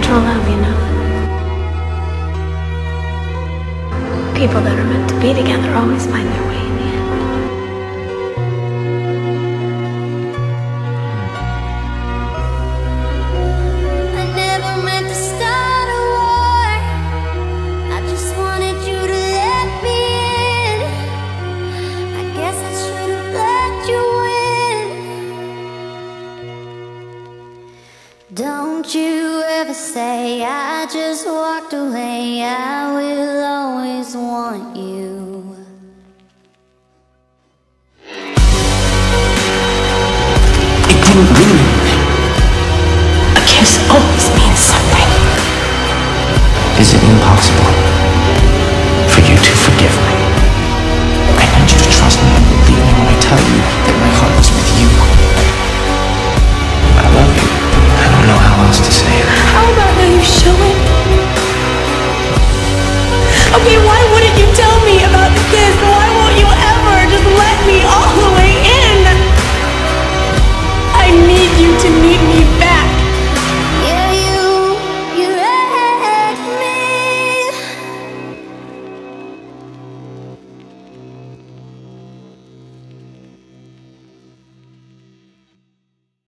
control them, you know. People that are meant to be together always find their way in the end. I never meant to start a war. I just wanted you to let me in. I guess I should have let you in. Don't you ever say I just walked away. I will always want you. It didn't mean it. A kiss always means something. Is it impossible for you to forgive me? I need you to trust me and believe me when I tell you that my heart was with you. I love you. I don't know how else to say it. How about now you show it? Okay, why wouldn't you tell me?